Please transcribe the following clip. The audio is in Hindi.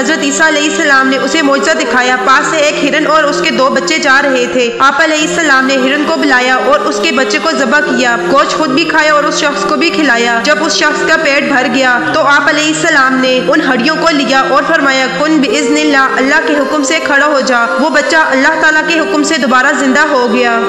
हजरत ईसा अलैहिस्सलाम ने उसे मोजज़ा दिखाया। पास से एक हिरन और उसके दो बच्चे जा रहे थे। आप अलैहिस्सलाम ने हिरन को बुलाया और उसके बच्चे को ज़बह किया, गोश्त खुद भी खाया और उस शख्स को भी खिलाया। जब उस शख्स का पेट भर गया तो आप अलैहिस्सलाम ने उन हड्डियों को लिया और फरमाया कुन बिइज़्निल्लाह, अल्लाह के हुक्म से खड़ा हो जा। वो बच्चा अल्लाह ताला के हुक्म से दोबारा जिंदा हो गया।